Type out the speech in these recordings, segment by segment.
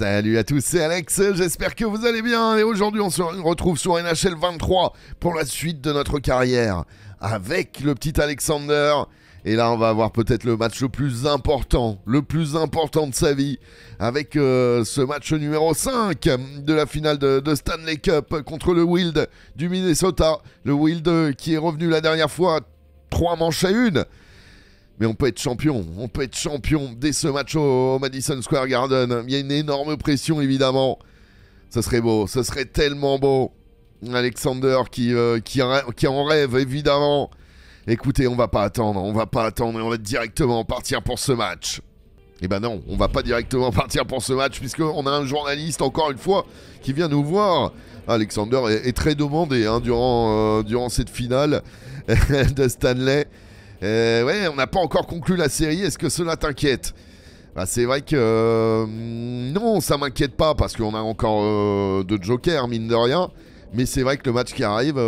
Salut à tous, c'est Alex, j'espère que vous allez bien. Et aujourd'hui on se retrouve sur NHL 23 pour la suite de notre carrière avec le petit Alexander. Et là on va avoir peut-être le match le plus important de sa vie, avec ce match numéro 5 de la finale de Stanley Cup contre le Wild du Minnesota. Le Wild qui est revenu la dernière fois 3 manches à 1. Mais on peut être champion dès ce match au Madison Square Garden. Il y a une énorme pression, évidemment. Ça serait beau, ça serait tellement beau. Alexander qui en rêve, évidemment. Écoutez, on va pas attendre et on va directement partir pour ce match. Eh ben non, on va pas directement partir pour ce match, puisqu'on a un journaliste, encore une fois, qui vient nous voir. Alexander est très demandé durant cette finale de Stanley. Ouais, on n'a pas encore conclu la série, est-ce que cela t'inquiète? Bah, c'est vrai que... non, ça m'inquiète pas, parce qu'on a encore deux jokers, mine de rien. Mais c'est vrai que le match qui arrive,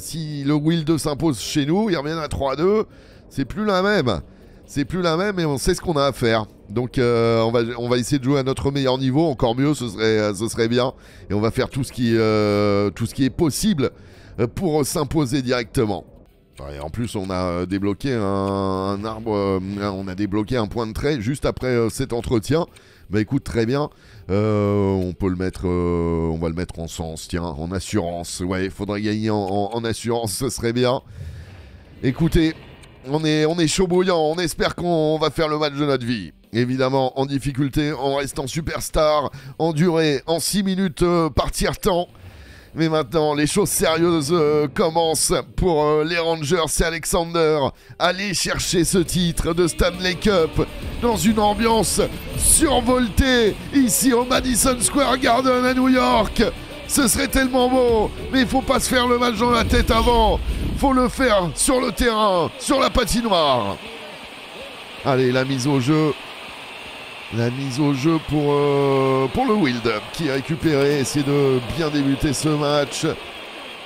si le Wild s'impose chez nous, il revient à 3-2, c'est plus la même. C'est plus la même, et on sait ce qu'on a à faire. Donc on va essayer de jouer à notre meilleur niveau, encore mieux, ce serait bien. Et on va faire tout ce qui est possible pour s'imposer directement. Et en plus on a débloqué un arbre, on a débloqué un point de trait juste après cet entretien. Bah écoute, très bien, on peut le mettre, on va le mettre en sens, tiens, en assurance. Ouais, il faudrait gagner en assurance, ce serait bien. Écoutez, on est chaud bouillant, on espère qu'on va faire le match de notre vie. Évidemment, en difficulté, en restant superstar, en durée, en 6 minutes par tiers-temps. Mais maintenant, les choses sérieuses commencent pour les Rangers. C'est Alexander. Allez chercher ce titre de Stanley Cup dans une ambiance survoltée ici au Madison Square Garden à New York. Ce serait tellement beau, mais il faut pas se faire le match dans la tête avant. Faut le faire sur le terrain, sur la patinoire. Allez, la mise au jeu. La mise au jeu pour le Wild, qui est récupéré, essayer de bien débuter ce match.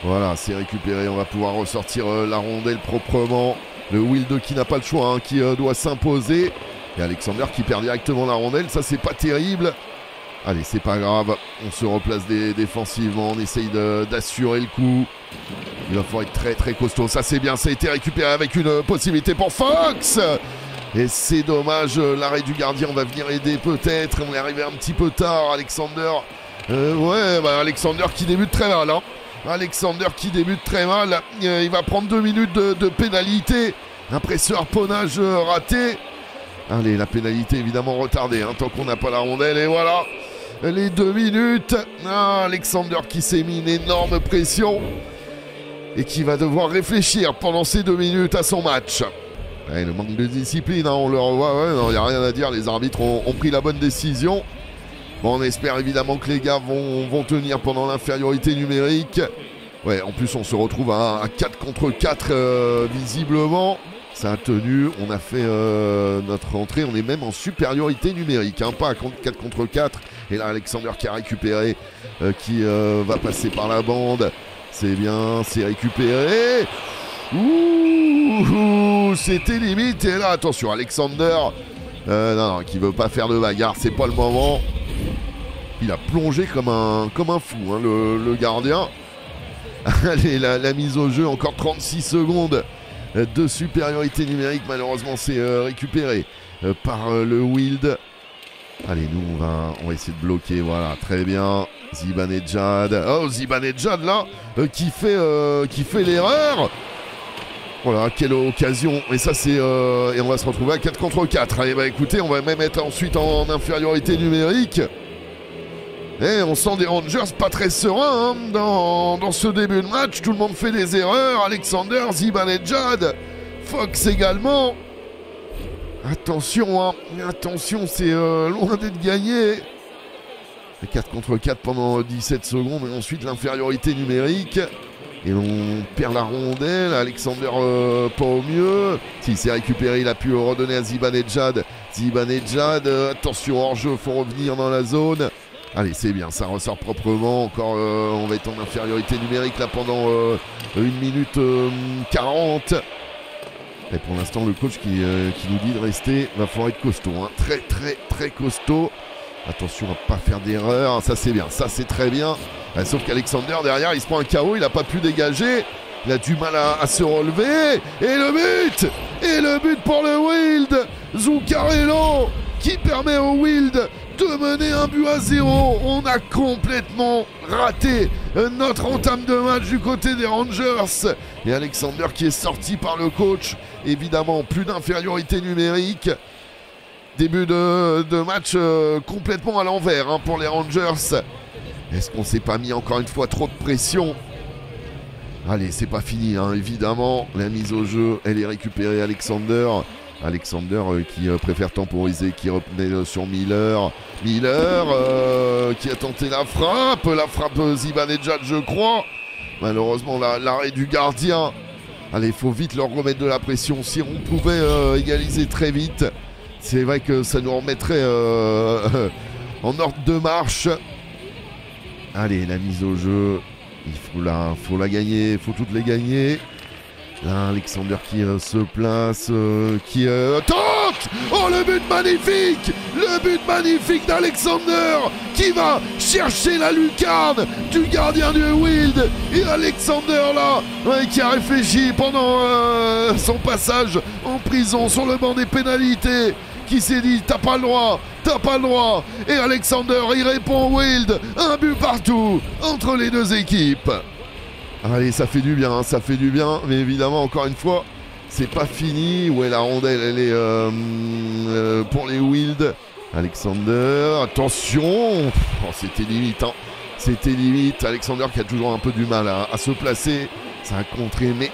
Voilà, c'est récupéré, on va pouvoir ressortir la rondelle proprement. Le Wild qui n'a pas le choix, hein, qui doit s'imposer. Et Alexander qui perd directement la rondelle, ça c'est pas terrible. Allez, c'est pas grave, on se replace défensivement, on essaye d'assurer le coup. Il va falloir être très très costaud, ça c'est bien, ça a été récupéré avec une possibilité pour Fox. Et c'est dommage, l'arrêt du gardien, on va venir aider peut-être. On est arrivé un petit peu tard, Alexander. Ouais, bah Alexander qui débute très mal. Hein. Alexander qui débute très mal. Il va prendre 2 minutes de pénalité. Après ce harponnage raté. Allez, la pénalité évidemment retardée, hein, tant qu'on n'a pas la rondelle. Et voilà, les 2 minutes. Ah, Alexander qui s'est mis une énorme pression. Et qui va devoir réfléchir pendant ces 2 minutes à son match. Et le manque de discipline, hein, on le revoit, il n'y a rien à dire, les arbitres ont pris la bonne décision. Bon, on espère évidemment que les gars vont tenir pendant l'infériorité numérique. Ouais, en plus on se retrouve à 4 contre 4 visiblement. Ça a tenu, on a fait notre entrée, on est même en supériorité numérique, hein, pas à 4 contre 4. Et là Alexander qui a récupéré, qui va passer par la bande. C'est bien, c'est récupéré. Ouh, c'était limite. Et là, attention, Alexander, non, qui veut pas faire de bagarre, c'est pas le moment. Il a plongé comme un fou, hein, le gardien. Allez, la mise au jeu, encore 36 secondes de supériorité numérique. Malheureusement, c'est récupéré par le Wild. Allez, nous, on va essayer de bloquer. Voilà, très bien. Zibanejad. Oh, Zibanejad, là, qui fait l'erreur. Voilà, quelle occasion. Et ça c'est... et on va se retrouver à 4 contre 4. Allez, bah écoutez, on va même être ensuite en infériorité numérique. Et on sent des Rangers pas très sereins, hein, dans ce début de match. Tout le monde fait des erreurs. Alexander, Zibanejad, Fox également. Attention, hein. Attention, c'est loin d'être gagné. 4 contre 4 pendant 17 secondes. Et ensuite l'infériorité numérique. Et on perd la rondelle. Alexander pas au mieux. S'il s'est récupéré, il a pu redonner à Zibanejad. Zibanejad, attention, hors-jeu, faut revenir dans la zone. Allez, c'est bien, ça ressort proprement. Encore, on va être en infériorité numérique là pendant 1 minute 40. Et pour l'instant, le coach qui nous dit de rester. Va falloir être costaud, hein. Très costaud. Attention à ne pas faire d'erreur. Ça c'est bien, ça c'est très bien. Sauf qu'Alexander derrière il se prend un KO. Il n'a pas pu dégager. Il a du mal à se relever. Et le but! Et le but pour le Wild! Zuccarello qui permet au Wild de mener 1-0. On a complètement raté notre entame de match du côté des Rangers. Et Alexander qui est sorti par le coach. Évidemment, plus d'infériorité numérique. Début de match complètement à l'envers pour les Rangers. Est-ce qu'on ne s'est pas mis encore une fois trop de pression? Allez, c'est pas fini, évidemment. La mise au jeu, elle est récupérée. Alexander qui préfère temporiser, qui revenait sur Miller. Miller qui a tenté la frappe Zibanejad, je crois. Malheureusement, l'arrêt du gardien. Allez, il faut vite leur remettre de la pression. Si on pouvait égaliser très vite, c'est vrai que ça nous remettrait en ordre de marche. Allez, la mise au jeu. Il faut la gagner, il faut toutes les gagner. Là, Alexander qui se place, qui tente! Oh, le but magnifique! Le but magnifique d'Alexander qui va chercher la lucarne du gardien du Wild. Et Alexander là, qui a réfléchi pendant son passage en prison sur le banc des pénalités, qui s'est dit t'as pas le droit, t'as pas le droit. Et Alexander il répond Wild, 1 but partout entre les deux équipes. Allez, ça fait du bien, ça fait du bien, mais évidemment, encore une fois, c'est pas fini. Ouais, la rondelle, elle est pour les Wild. Alexander, attention, c'était limite, c'était limite. Alexander qui a toujours un peu du mal à se placer, ça a contré, mais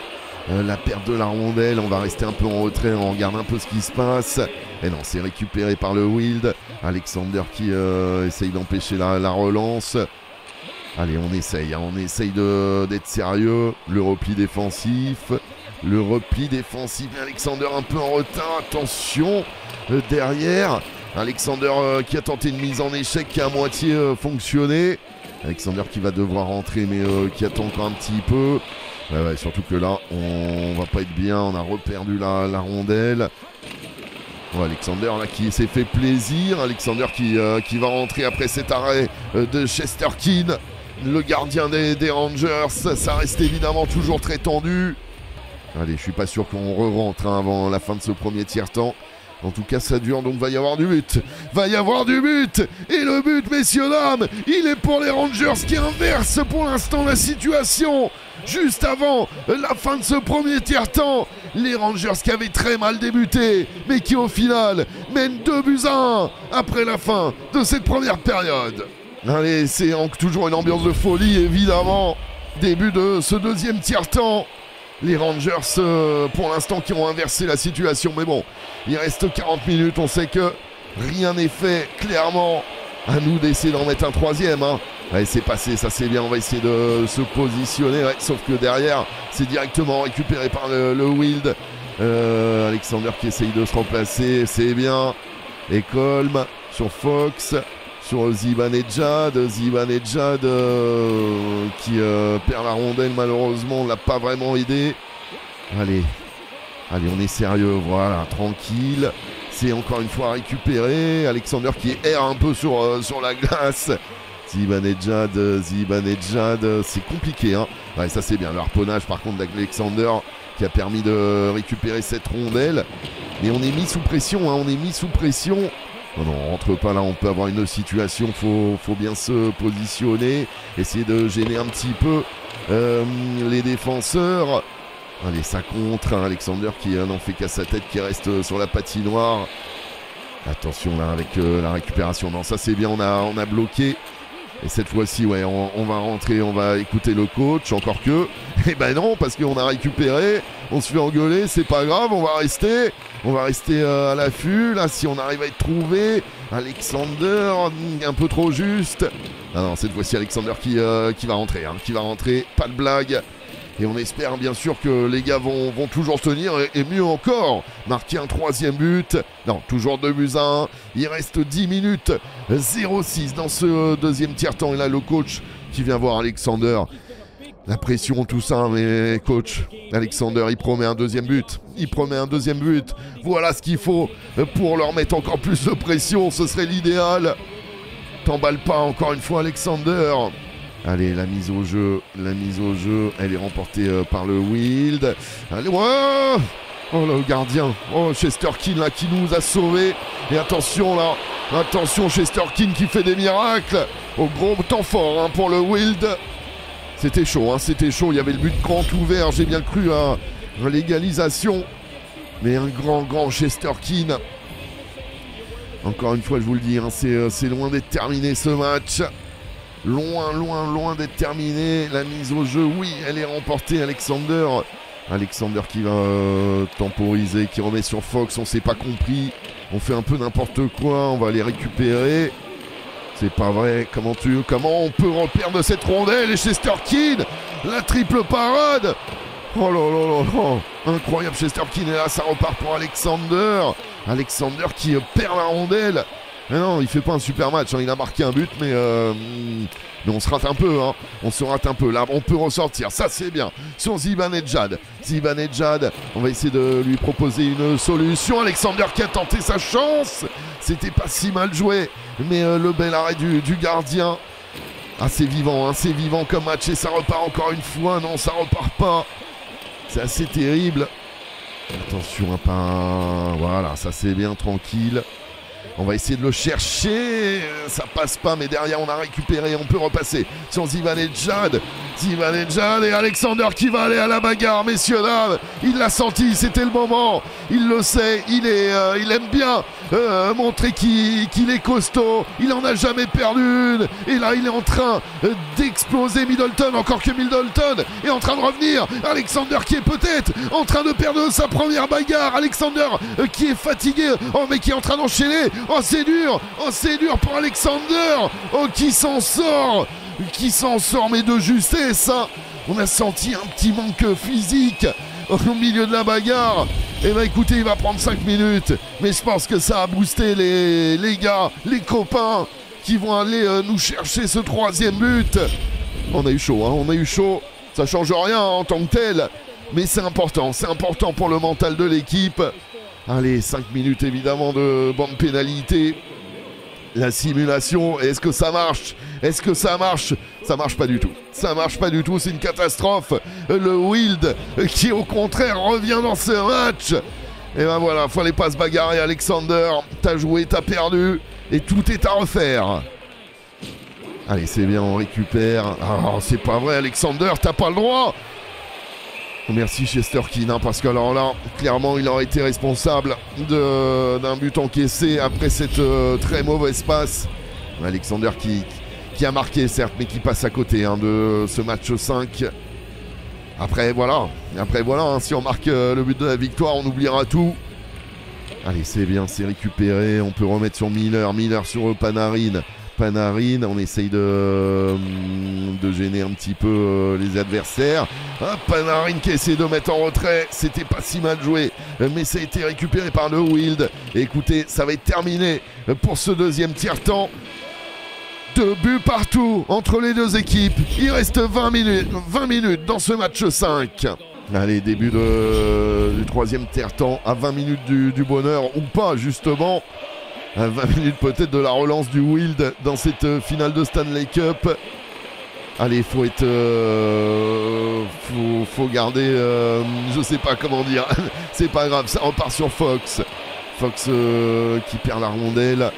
la perte de la rondelle, on va rester un peu en retrait, on regarde un peu ce qui se passe. Et non, c'est récupéré par le Wild. Alexander qui essaye d'empêcher la relance. Allez, on essaye d'être sérieux. Le repli défensif. Alexander un peu en retard, attention. Derrière, Alexander qui a tenté une mise en échec qui a à moitié fonctionné. Alexander qui va devoir rentrer, mais qui attend encore un petit peu. Ouais, surtout que là, on va pas être bien. On a reperdu la rondelle. Alexander là qui s'est fait plaisir. Alexander qui va rentrer après cet arrêt de Chesterkin. Le gardien des Rangers, ça reste évidemment toujours très tendu. Allez, je suis pas sûr qu'on re-rentre avant la fin de ce premier tiers-temps. En tout cas, ça dure, donc va y avoir du but. Et le but, messieurs, dames, il est pour les Rangers qui inverse pour l'instant la situation. Juste avant la fin de ce premier tiers-temps, les Rangers qui avaient très mal débuté, mais qui au final mènent 2-1 après la fin de cette première période. Allez, c'est toujours une ambiance de folie, évidemment. Début de ce deuxième tiers-temps. Les Rangers, pour l'instant, qui ont inversé la situation. Mais bon, il reste 40 minutes. On sait que rien n'est fait, clairement. À nous d'essayer d'en mettre un troisième. Ouais, c'est passé, ça c'est bien. On va essayer de se positionner. Ouais, sauf que derrière, c'est directement récupéré par le Wild. Alexander qui essaye de se remplacer. C'est bien. Et Colm sur Fox. Sur Zibanejad qui perd la rondelle, malheureusement, on ne l'a pas vraiment aidé. Allez, on est sérieux, voilà, tranquille. C'est encore une fois récupéré. Alexander qui erre un peu sur la glace. Zibanejad, c'est compliqué. Ouais, ça c'est bien, le harponnage par contre d'Alexander qui a permis de récupérer cette rondelle. Mais on est mis sous pression, on est mis sous pression. Non, on rentre pas là, on peut avoir une situation, faut bien se positionner, essayer de gêner un petit peu les défenseurs. Allez, ça contre, Alexander qui n'en fait qu'à sa tête, qui reste sur la patinoire. Attention là avec la récupération, non ça c'est bien, on a bloqué. Et cette fois-ci, ouais, on va rentrer, on va écouter le coach, encore que... Eh ben non, parce qu'on a récupéré, on se fait engueuler, c'est pas grave, on va rester à l'affût. Là, si on arrive à être trouvé, Alexander, un peu trop juste. Ah non, cette fois-ci, Alexander qui va rentrer, pas de blague. Et on espère bien sûr que les gars vont toujours tenir et mieux encore marquer un troisième but. Non, toujours 2-1. Il reste 10 minutes 0-6 dans ce deuxième tiers-temps. Et là, le coach qui vient voir Alexander. La pression, tout ça, mais coach, Alexander, il promet un deuxième but. Voilà ce qu'il faut pour leur mettre encore plus de pression. Ce serait l'idéal. T'emballe pas encore une fois, Alexander. Allez, la mise au jeu, elle est remportée par le Wild. Allez, ouais. Oh là, le gardien, oh Chesterkin là qui nous a sauvés. Et attention là, attention Chesterkin qui fait des miracles. Au gros temps fort hein, pour le Wild. C'était chaud, hein, c'était chaud, il y avait le but grand ouvert, j'ai bien cru à l'égalisation. Mais un grand Chesterkin. Encore une fois je vous le dis, hein, c'est loin d'être terminé ce match. Loin d'être terminé. La mise au jeu, oui, elle est remportée. Alexander qui va temporiser, qui remet sur Fox, on s'est pas compris, on fait un peu n'importe quoi, on va les récupérer. C'est pas vrai, comment on peut reperdre cette rondelle. Et Chesterkin, la triple parade. Oh là, incroyable Chesterkin, et là ça repart pour Alexander. Alexander qui perd la rondelle. Mais non, il fait pas un super match, hein. Il a marqué un but, mais on se rate un peu, hein. On se rate un peu. Là, on peut ressortir, ça c'est bien. Sur Zibanejad. Zibanejad, on va essayer de lui proposer une solution. Alexander qui a tenté sa chance. C'était pas si mal joué, mais le bel arrêt du gardien. Ah, c'est vivant comme match, et ça repart encore une fois. Non, ça repart pas. C'est assez terrible. Attention, un pas. Voilà, ça c'est bien, tranquille. On va essayer de le chercher, ça passe pas, mais derrière on a récupéré, on peut repasser sur Zibanejad. Zibanejad et Alexander qui va aller à la bagarre, messieurs dames. Il l'a senti, c'était le moment, il le sait, il aime bien montrer qu'il est costaud, il en a jamais perdu une. Et là il est en train d'exploser Middleton, encore que Middleton est en train de revenir. Alexander qui est peut-être en train de perdre sa première bagarre, Alexander qui est fatigué, oh mais qui est en train d'enchaîner. Oh c'est dur pour Alexander, oh qui s'en sort mais de justesse, hein. On a senti un petit manque physique au milieu de la bagarre. Et bah écoutez, il va prendre 5 minutes, mais je pense que ça a boosté les gars, les copains qui vont aller nous chercher ce troisième but. On a eu chaud, hein, on a eu chaud, ça change rien hein, en tant que tel, mais c'est important pour le mental de l'équipe. Allez, 5 minutes évidemment de bande pénalité. La simulation, est-ce que ça marche? Est-ce que ça marche? Ça marche pas du tout. Ça marche pas du tout, c'est une catastrophe. Le Wild qui au contraire revient dans ce match. Et ben voilà, fallait pas se bagarrer Alexander. T'as joué, t'as perdu. Et tout est à refaire. Allez, c'est bien, on récupère. Oh, c'est pas vrai Alexander, t'as pas le droit. Merci Chesterkin, hein, parce que alors là, clairement, il aurait été responsable d'un but encaissé après cette très mauvaise passe. Alexander qui a marqué, certes, mais qui passe à côté hein, de ce match 5. Après voilà hein, si on marque le but de la victoire, on oubliera tout. Allez, c'est bien, c'est récupéré. On peut remettre sur Miller, Miller sur Panarin. Panarin, on essaye de gêner un petit peu les adversaires. Ah, Panarin qui essaie de mettre en retrait, c'était pas si mal joué, mais ça a été récupéré par le Wild. Et écoutez, ça va être terminé pour ce deuxième tiers-temps. 2 buts partout entre les deux équipes. Il reste 20 minutes dans ce match 5. Allez, début du troisième tiers-temps, à 20 minutes du bonheur ou pas justement. 20 minutes peut-être de la relance du Wild dans cette finale de Stanley Cup. Allez, faut garder, je sais pas comment dire, c'est pas grave, ça repart sur Fox. Fox qui perd la rondelle.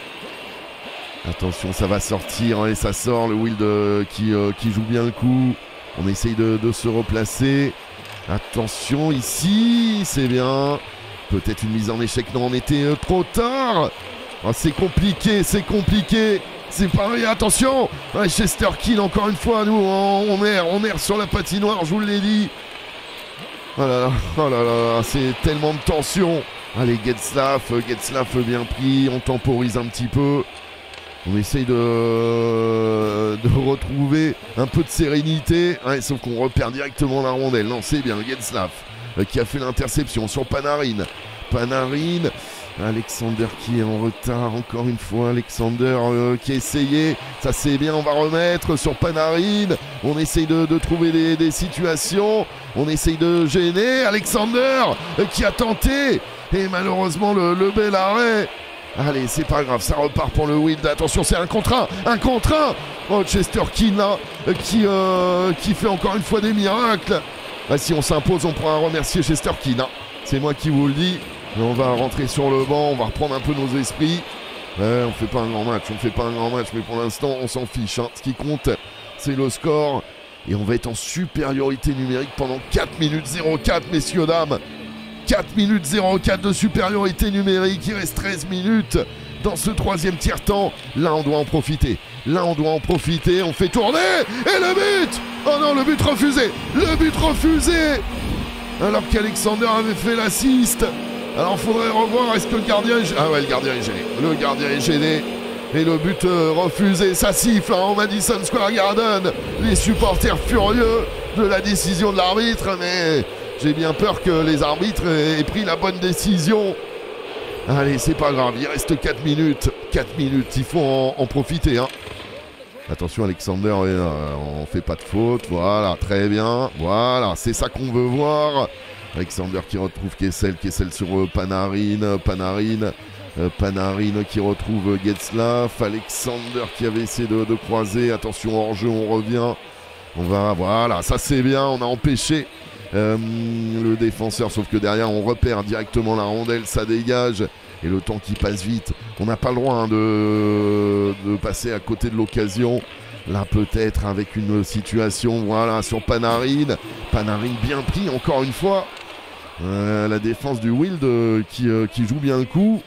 Attention, ça va sortir, et ça sort, le Wild qui joue bien le coup. On essaye de se replacer. Attention ici, c'est bien. Peut-être une mise en échec, non, on était trop tard. Oh, c'est compliqué. C'est pareil, attention. Ouais, Chesterkin, encore une fois, nous, on erre sur la patinoire, je vous l'ai dit. Oh là là, c'est tellement de tension. Allez, Getzlaff bien pris, on temporise un petit peu. On essaye de retrouver un peu de sérénité. Ouais, sauf qu'on repère directement la rondelle. Non, c'est bien, Getzlaff qui a fait l'interception sur Panarin. Panarin... Alexander qui est en retard, encore une fois Alexander qui a essayé, ça c'est bien, on va remettre sur Panarin, on essaye de trouver des situations, on essaye de gêner, Alexander qui a tenté, et malheureusement le bel arrêt Allez, c'est pas grave, ça repart pour le win. Attention, c'est un contre un. Oh, Chester Kina qui fait encore une fois des miracles. Bah, si on s'impose, on pourra remercier Chester Kina. C'est moi qui vous le dis. Et on va rentrer sur le banc, on va reprendre un peu nos esprits. On fait pas un grand match, mais pour l'instant, on s'en fiche. Ce qui compte, c'est le score. Et on va être en supériorité numérique pendant 4 minutes 04, messieurs, dames. 4 minutes 04 de supériorité numérique. Il reste 13 minutes dans ce troisième tiers-temps. Là, on doit en profiter. On fait tourner. Et le but! Oh non, le but refusé! Alors qu'Alexander avait fait l'assist. Alors, il faudrait revoir. Est-ce que le gardien est gêné? Ah ouais, le gardien est gêné. Et le but refusé, ça siffle au Madison Square Garden. Les supporters furieux de la décision de l'arbitre. Mais j'ai bien peur que les arbitres aient pris la bonne décision. Allez, c'est pas grave, il reste 4 minutes. 4 minutes, il faut en profiter. Attention, Alexander, on fait pas de faute. Voilà, très bien. Voilà, c'est ça qu'on veut voir. Alexander qui retrouve Kessel. Kessel sur Panarin qui retrouve Getzlaff. Alexander qui avait essayé de croiser. Attention, hors-jeu, on revient. On va, voilà, ça c'est bien. On a empêché le défenseur. Sauf que derrière, on repère directement la rondelle. Ça dégage. Et le temps qui passe vite. On n'a pas le droit de passer à côté de l'occasion. Là, peut-être avec une situation, voilà, sur Panarin. Panarin bien pris, encore une fois. La défense du Wild qui joue bien le coup.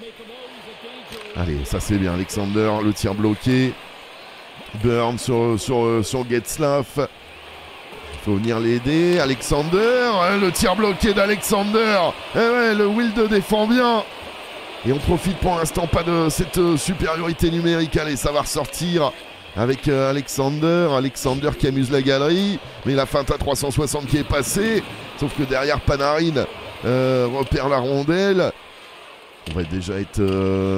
Allez, ça c'est bien. Alexander, le tir bloqué. Burn sur Getzlaff. Il faut venir l'aider. Alexander, le tir bloqué d'Alexander. Eh ouais, le Wild défend bien. Et on profite pour l'instant pas de cette supériorité numérique. Allez, ça va ressortir avec Alexander. Alexander qui amuse la galerie. Mais la feinte à 360 qui est passée. Sauf que derrière, Panarin repère la rondelle. On va déjà être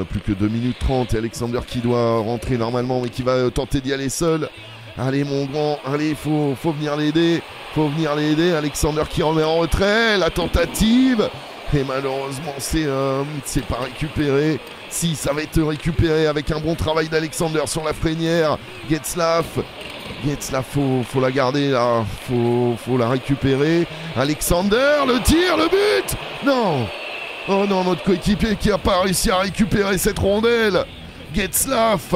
plus que 2 minutes 30. Et Alexander qui doit rentrer normalement, mais qui va tenter d'y aller seul. Allez, mon grand, allez, faut venir l'aider. Alexander qui remet en retrait. La tentative. Et malheureusement, c'est pas récupéré. Si, ça va être récupéré avec un bon travail d'Alexander sur la Frenière. Getzlaff, faut la garder là. Faut la récupérer. Alexander, le tir, le but. Non. Oh non, notre coéquipier qui n'a pas réussi à récupérer cette rondelle. Getzlaff.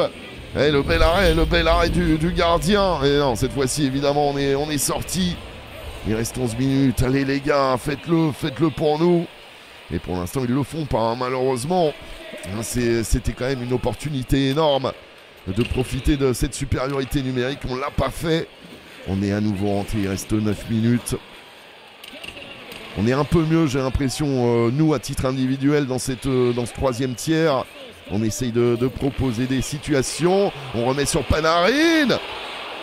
Et le bel arrêt du gardien. Et non, cette fois-ci, évidemment, on est sorti. Il reste 11 minutes. Allez, les gars, faites-le pour nous. Et pour l'instant, ils le font pas, malheureusement. C'était quand même une opportunité énorme de profiter de cette supériorité numérique. On ne l'a pas fait. On est à nouveau rentré. Il reste 9 minutes. On est un peu mieux, j'ai l'impression, nous, à titre individuel, dans ce troisième tiers. On essaye de proposer des situations. On remet sur Panarin.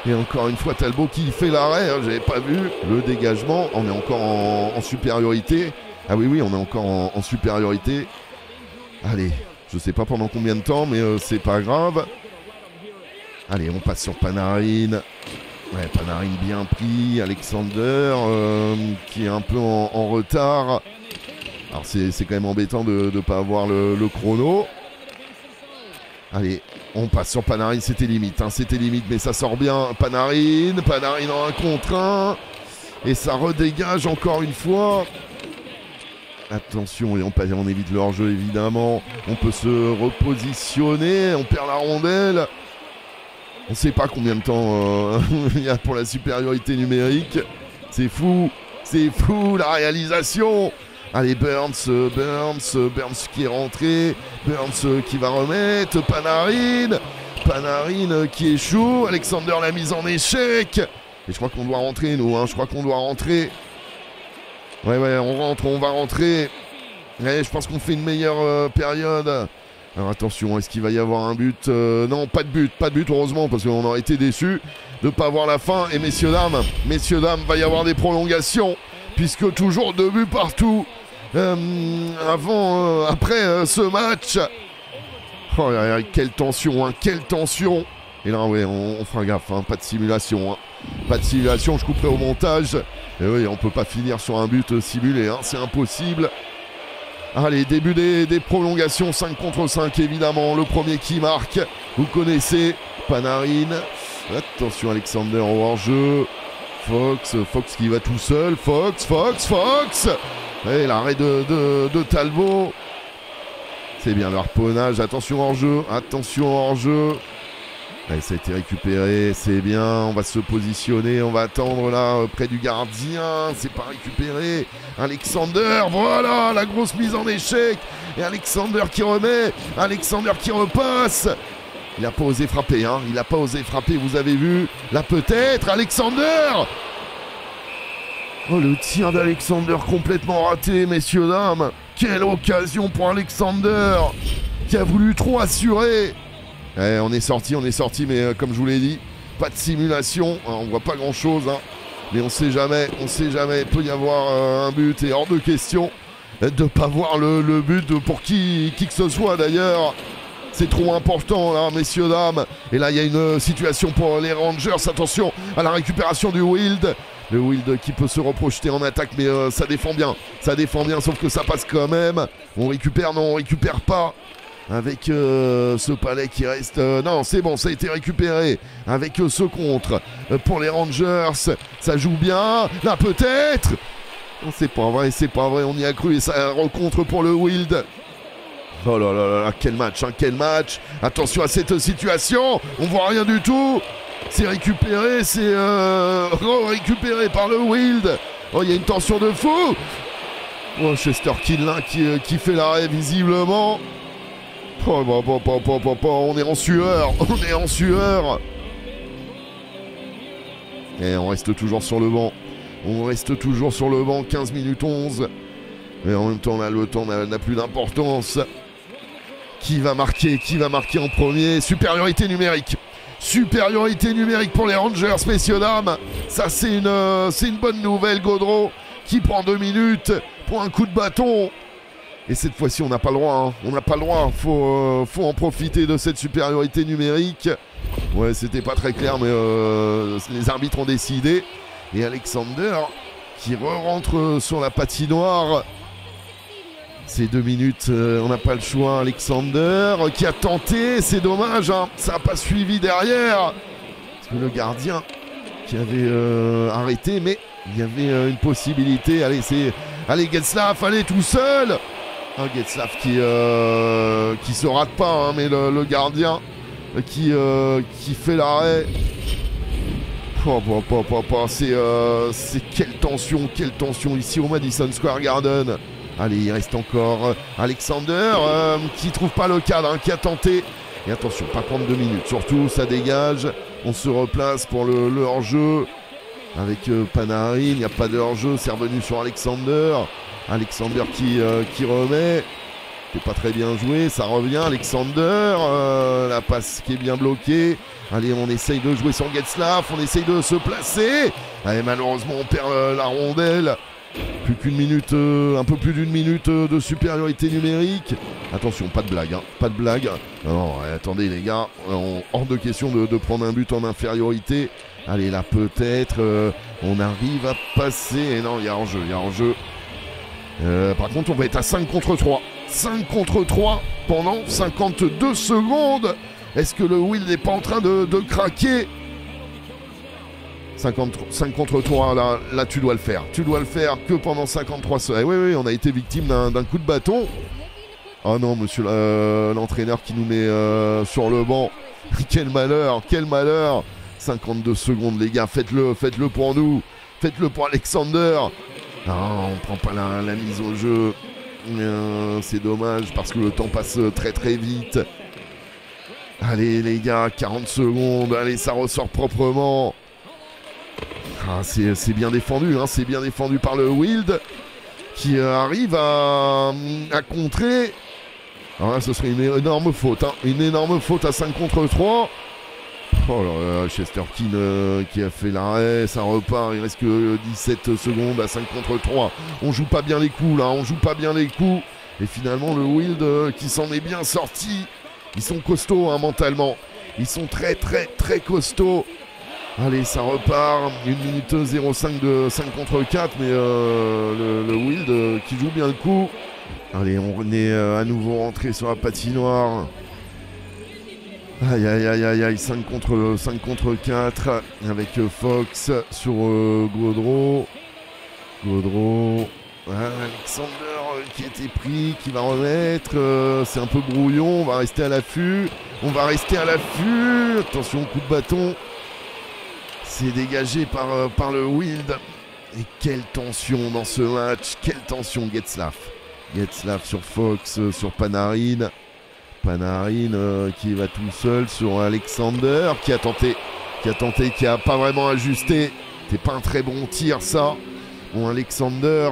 Et encore une fois, Talbot qui fait l'arrêt. J'avais pas vu le dégagement. On est encore en supériorité. Ah oui, on est encore en supériorité. Allez, je sais pas pendant combien de temps, mais c'est pas grave. Allez, on passe sur Panarin. Ouais, Panarin bien pris. Alexander qui est un peu en retard. Alors c'est quand même embêtant de ne pas avoir le chrono. Allez, on passe sur Panarin. C'était limite, mais ça sort bien. Panarin en 1 contre 1. Et ça redégage encore une fois. Attention, et on évite le hors-jeu évidemment. On peut se repositionner. On perd la rondelle. On ne sait pas combien de temps il y a pour la supériorité numérique. C'est fou, la réalisation. Allez, Burns qui est rentré. Burns qui va remettre. Panarin qui échoue. Alexander l'a mise en échec. Et je crois qu'on doit rentrer, nous. Je crois qu'on doit rentrer. Ouais, on rentre, on va rentrer. Et je pense qu'on fait une meilleure période. Alors attention, est-ce qu'il va y avoir un but? Non, pas de but, heureusement, parce qu'on aurait été déçus de ne pas avoir la fin. Et messieurs, dames, va y avoir des prolongations, puisque toujours 2 buts partout après ce match. Oh, quelle tension, Et là, ouais, on fera gaffe, pas de simulation. Pas de simulation, je couperai au montage. Et oui, on ne peut pas finir sur un but simulé, c'est impossible. Allez, début des prolongations, 5 contre 5 évidemment. Le premier qui marque, vous connaissez, Panarin. Attention, Alexander au hors-jeu. Fox qui va tout seul. Fox. Et l'arrêt de Talbot. C'est bien le harponnage. Attention hors-jeu. Allez, ça a été récupéré, c'est bien, on va se positionner, on va attendre là près du gardien, c'est pas récupéré, Alexander, voilà la grosse mise en échec, et Alexander qui remet, Alexander qui repasse, il n'a pas osé frapper, vous avez vu, là peut-être, Alexander. Oh, le tir d'Alexander complètement raté, messieurs, dames, quelle occasion pour Alexander, qui a voulu trop assurer. Eh, on est sorti, mais comme je vous l'ai dit, pas de simulation, hein, on voit pas grand chose, hein, mais on sait jamais, il peut y avoir un but, et hors de question de pas voir le but pour qui que ce soit d'ailleurs, c'est trop important là, messieurs, dames, et là il y a une situation pour les Rangers, attention à la récupération du Wild, le Wild qui peut se reprojeter en attaque, mais ça défend bien, sauf que ça passe quand même, on récupère pas, avec ce palais qui reste... non, c'est bon, ça a été récupéré. Avec ce contre pour les Rangers. Ça joue bien. Là, peut-être. C'est pas vrai. On y a cru. Et ça rencontre pour le Wild. Oh là là là, quel match. Attention à cette situation. On voit rien du tout. C'est récupéré. C'est récupéré par le Wild. Oh, il y a une tension de fou. Oh, Chester Kinlin qui fait l'arrêt visiblement. On est en sueur, Et on reste toujours sur le banc. 15 minutes 11. Mais en même temps, là, le temps n'a plus d'importance. Qui va marquer en premier? Supériorité numérique pour les Rangers, messieurs, dames. Ça, c'est une bonne nouvelle. Gaudreau qui prend 2 minutes pour un coup de bâton. Et cette fois-ci, on n'a pas le droit, hein. Faut en profiter de cette supériorité numérique. Ouais, c'était pas très clair, mais les arbitres ont décidé. Et Alexander qui rentre sur la patinoire. Ces 2 minutes, on n'a pas le choix. Alexander qui a tenté, c'est dommage, hein. Ça n'a pas suivi derrière. Parce que le gardien qui avait arrêté, mais il y avait une possibilité. Allez, Getzlaf, allez tout seul. Ah, Getzlaf qui se rate pas, hein, mais le gardien qui fait l'arrêt. C'est quelle tension ici au Madison Square Garden. Allez, il reste encore Alexander qui trouve pas le cadre, hein, qui a tenté. Et attention, pas prendre 2 minutes, surtout ça dégage. On se replace pour le hors-jeu avec Panarin. Il n'y a pas de hors-jeu, c'est revenu sur Alexander. Alexander qui remet, c'est pas très bien joué, ça revient, Alexander, la passe qui est bien bloquée, allez on essaye de jouer sur Getzlaf, on essaye de se placer, allez, malheureusement on perd la rondelle, plus qu'une minute, un peu plus d'une minute de supériorité numérique, attention pas de blague, alors, attendez les gars, hors de question de prendre un but en infériorité, allez là peut-être, on arrive à passer, et non il y a hors-jeu, par contre on va être à 5 contre 3 pendant 52 secondes. Est-ce que le Wild n'est pas en train de craquer? 5 contre 3, là tu dois le faire que pendant 53 secondes. Eh oui, on a été victime d'un coup de bâton. Oh non, monsieur l'entraîneur qui nous met sur le banc. Quel malheur. 52 secondes les gars, faites-le pour nous. Faites-le pour Alexander. Non, on prend pas la mise au jeu. C'est dommage parce que le temps passe très très vite. Allez les gars, 40 secondes. Allez, ça ressort proprement. Ah, c'est bien défendu, hein, c'est bien défendu par le Wild qui arrive à contrer. Alors là, ce serait une énorme faute. Une énorme faute à 5 contre 3. Oh là là, Chester King qui a fait l'arrêt, ça repart, il reste que 17 secondes à 5 contre 3. On joue pas bien les coups. Et finalement, le Wild qui s'en est bien sorti. Ils sont costauds, hein, mentalement. Ils sont très, très, très costauds. Allez, ça repart. 1 minute 05 de 5 contre 4. Mais le Wild qui joue bien le coup. Allez, on est à nouveau rentré sur la patinoire. Aïe, aïe, aïe, aïe, aïe, 5 contre 4 avec Fox sur Gaudreau. Gaudreau. Alexander qui était pris, qui va remettre. C'est un peu brouillon. On va rester à l'affût. On va rester à l'affût. Attention, coup de bâton. C'est dégagé par le Wild. Et quelle tension dans ce match. Quelle tension, Getzlaf. Getzlaf sur Fox, sur Panarin. Panarin qui va tout seul sur Alexander qui a tenté, qui a pas vraiment ajusté. C'était pas un très bon tir, ça. Bon, Alexander.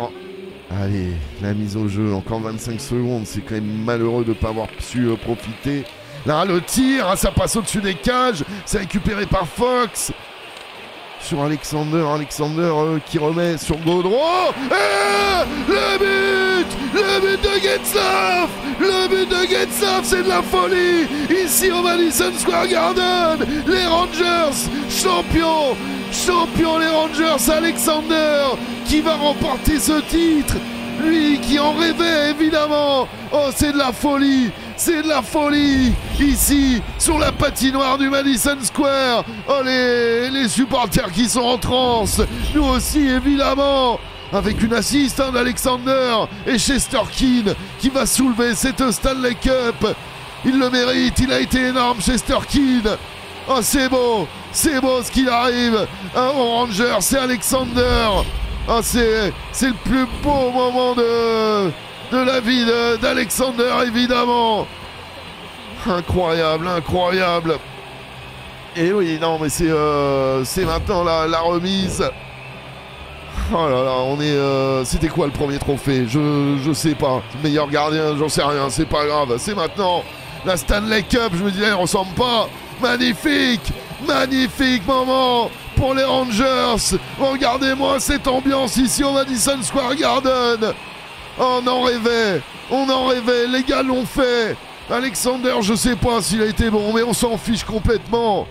Allez, la mise au jeu, encore 25 secondes, c'est quand même malheureux de ne pas avoir su profiter. Là, le tir, ça passe au-dessus des cages, c'est récupéré par Fox. Sur Alexander, qui remet sur Gaudreau. Et le but de Getzlaf, c'est de la folie. Ici au Madison Square Garden, les Rangers, champions les Rangers. Alexander qui va remporter ce titre, lui qui en rêvait évidemment. Oh, c'est de la folie, ici sur la patinoire du Madison Square. Oh, les supporters qui sont en transe, nous aussi évidemment, avec une assiste d'Alexander et Chester King qui va soulever cette Stanley Cup. Il le mérite, il a été énorme, Chester King. Oh, c'est beau ce qu'il arrive aux Rangers, c'est Alexander. Oh, c'est le plus beau moment de la vie d'Alexander, évidemment. Incroyable, incroyable. Et oui, non, mais c'est maintenant la remise. Oh là là, on est... C'était quoi le premier trophée? Je sais pas. Meilleur gardien, j'en sais rien, c'est pas grave. C'est maintenant la Stanley Cup, je me disais, elle ressemble pas. Magnifique, magnifique moment pour les Rangers. Regardez-moi cette ambiance ici au Madison Square Garden. Oh, on en rêvait, les gars l'ont fait. Alexander, je sais pas s'il a été bon, mais on s'en fiche complètement.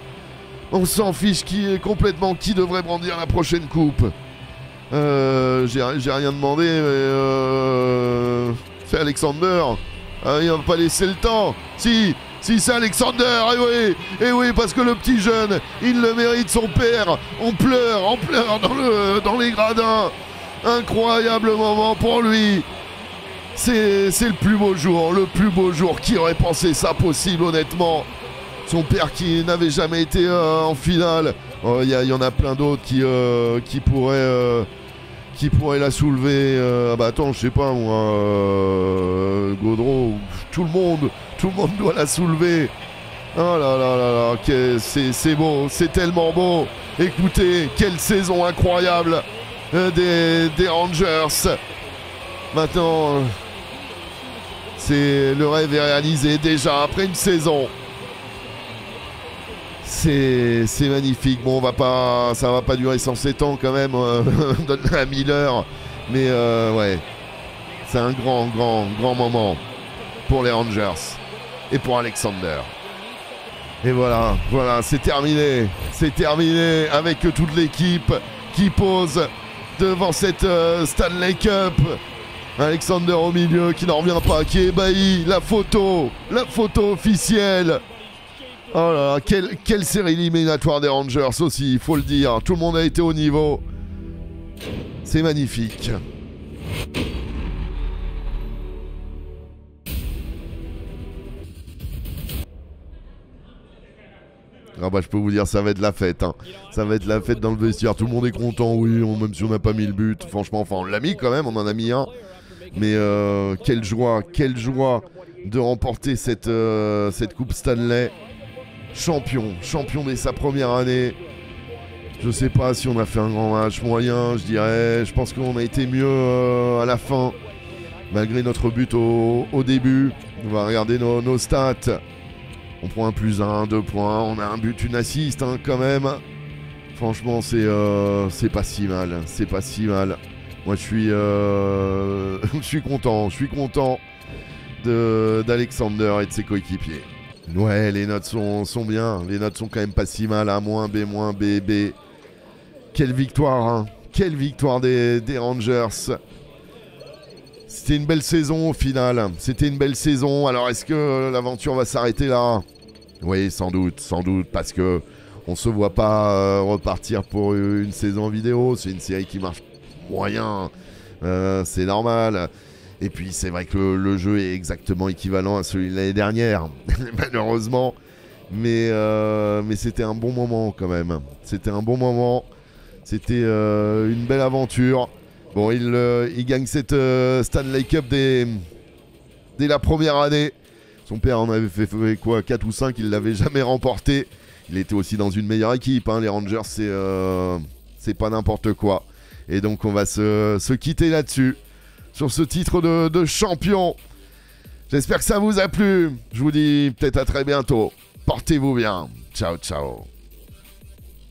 On s'en fiche qui devrait brandir la prochaine coupe. J'ai rien demandé, mais c'est Alexander. Il va pas laisser le temps. Si c'est Alexander, et oui, parce que le petit jeune, il le mérite, son père. On pleure dans les gradins. Incroyable moment pour lui. C'est le plus beau jour, Qui aurait pensé ça possible, honnêtement? Son père qui n'avait jamais été en finale. Il y en a plein d'autres qui pourraient la soulever. Je sais pas moi, Gaudreau, tout le monde doit la soulever. Oh là là là là, okay, c'est beau, c'est tellement beau. Écoutez, quelle saison incroyable des Rangers. Maintenant, le rêve est réalisé déjà après une saison. C'est magnifique. Bon, ça va pas durer 107 ans quand même. Donne-la à Miller. Mais ouais, c'est un grand moment pour les Rangers et pour Alexander. Et voilà, c'est terminé. C'est terminé avec toute l'équipe qui pose devant cette Stanley Cup. Alexander au milieu qui n'en revient pas, qui est ébahi. La photo officielle. Oh là là, quelle série éliminatoire des Rangers aussi, il faut le dire. Tout le monde a été au niveau. C'est magnifique. Ah bah, je peux vous dire, ça va être la fête, hein. Ça va être la fête dans le vestiaire. Tout le monde est content, oui, même si on n'a pas mis le but. Franchement, enfin, on l'a mis quand même, on en a mis un. Mais quelle joie de remporter cette Coupe Stanley. Champion dès sa première année. Je sais pas si on a fait un grand match, moyen, je dirais. Je pense qu'on a été mieux à la fin, malgré notre but au début. On va regarder nos stats. On prend un +1, 2 points. On a un but, une assiste, hein, quand même. Franchement, c'est pas si mal. Moi, je suis content d'Alexander et de ses coéquipiers. Ouais, les notes sont bien. Les notes sont quand même pas si mal. A-, B-, B. Quelle victoire, hein. Quelle victoire des Rangers. C'était une belle saison au final. C'était une belle saison. Alors est-ce que l'aventure va s'arrêter là? Oui, sans doute, parce que on se voit pas repartir pour une saison vidéo. C'est une série qui marche moyen. C'est normal. Et puis c'est vrai que le jeu est exactement équivalent à celui de l'année dernière, malheureusement. Mais c'était un bon moment quand même. C'était un bon moment. C'était une belle aventure. Bon, il gagne cette Stanley Cup dès la première année. Son père en avait fait quoi, 4 ou 5, il l'avait jamais remporté. Il était aussi dans une meilleure équipe, hein. Les Rangers, c'est pas n'importe quoi. Et donc on va se quitter là-dessus, sur ce titre de champion. J'espère que ça vous a plu. Je vous dis peut-être à très bientôt. Portez-vous bien. Ciao, ciao.